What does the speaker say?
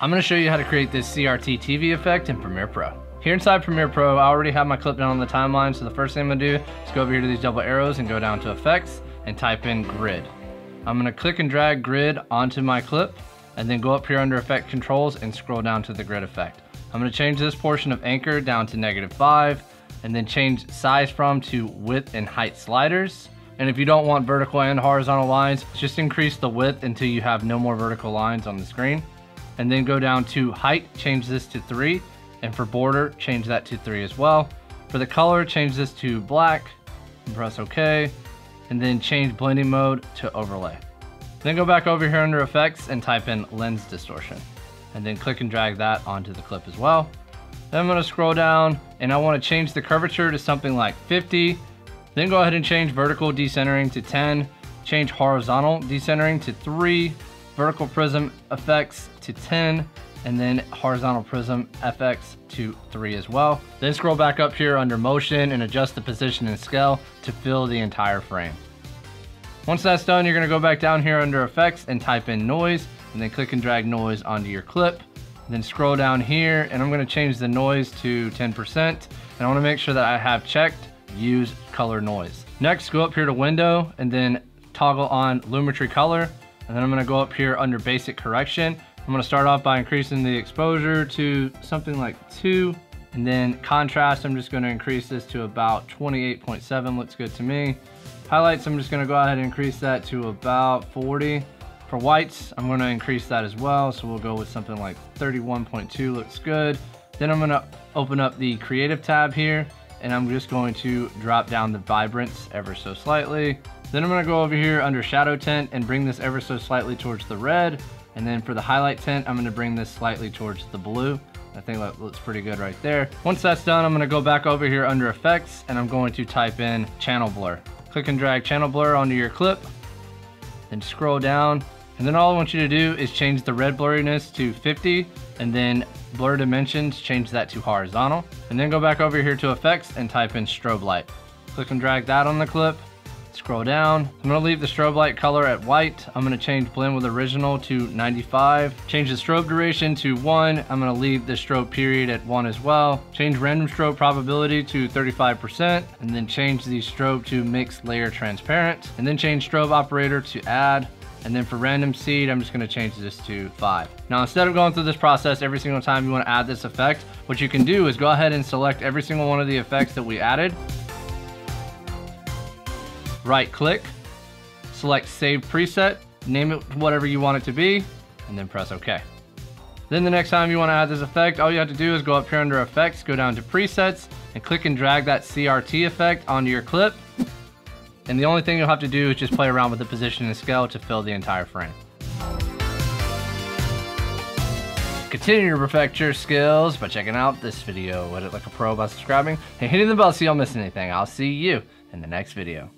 I'm going to show you how to create this CRT TV effect in Premiere Pro. Here inside Premiere Pro, I already have my clip down on the timeline, so the first thing I'm going to do is go over here to these double arrows and go down to Effects and type in Grid. I'm going to click and drag Grid onto my clip and then go up here under Effect Controls and scroll down to the Grid effect. I'm going to change this portion of Anchor down to -5 and then change Size From to Width and Height sliders. And if you don't want vertical and horizontal lines, just increase the width until you have no more vertical lines on the screen. And then go down to height, change this to 3. And for border, change that to 3 as well. For the color, change this to black and press OK. And then change blending mode to overlay. Then go back over here under effects and type in lens distortion. And then click and drag that onto the clip as well. Then I'm going to scroll down and I want to change the curvature to something like 50. Then go ahead and change vertical decentering to 10. Change horizontal decentering to 3. Vertical prism effects to 10, and then horizontal prism FX to 3 as well. Then scroll back up here under motion and adjust the position and scale to fill the entire frame. Once that's done, you're gonna go back down here under effects and type in noise, and then click and drag noise onto your clip. Then scroll down here, and I'm gonna change the noise to 10%, and I wanna make sure that I have checked use color noise. Next, go up here to window, and then toggle on Lumetri Color, and then I'm gonna go up here under basic correction. I'm gonna start off by increasing the exposure to something like 2, and then contrast, I'm just gonna increase this to about 28.7, looks good to me. Highlights, I'm just gonna go ahead and increase that to about 40. For whites, I'm gonna increase that as well, so we'll go with something like 31.2, looks good. Then I'm gonna open up the creative tab here, and I'm just going to drop down the vibrance ever so slightly. Then I'm gonna go over here under shadow tint and bring this ever so slightly towards the red. And then for the highlight tint, I'm gonna bring this slightly towards the blue. I think that looks pretty good right there. Once that's done, I'm gonna go back over here under effects and I'm going to type in channel blur. Click and drag channel blur onto your clip, then scroll down. And then all I want you to do is change the red blurriness to 50 and then blur dimensions, change that to horizontal. And then go back over here to effects and type in strobe light. Click and drag that on the clip. Scroll down. I'm gonna leave the strobe light color at white. I'm gonna change blend with original to 95. Change the strobe duration to 1. I'm gonna leave the strobe period at 1 as well. Change random strobe probability to 35%, and then change the strobe to mixed layer transparent, and then change strobe operator to add. And then for random seed, I'm just gonna change this to 5. Now, instead of going through this process every single time you wanna add this effect, what you can do is go ahead and select every single one of the effects that we added. Right click, select save preset, name it whatever you want it to be, and then press OK. Then the next time you want to add this effect, all you have to do is go up here under effects, go down to presets, and click and drag that CRT effect onto your clip. And the only thing you'll have to do is just play around with the position and scale to fill the entire frame. Continue to perfect your skills by checking out this video, Edit Like a Pro, by subscribing and hitting the bell so you don't miss anything. I'll see you in the next video.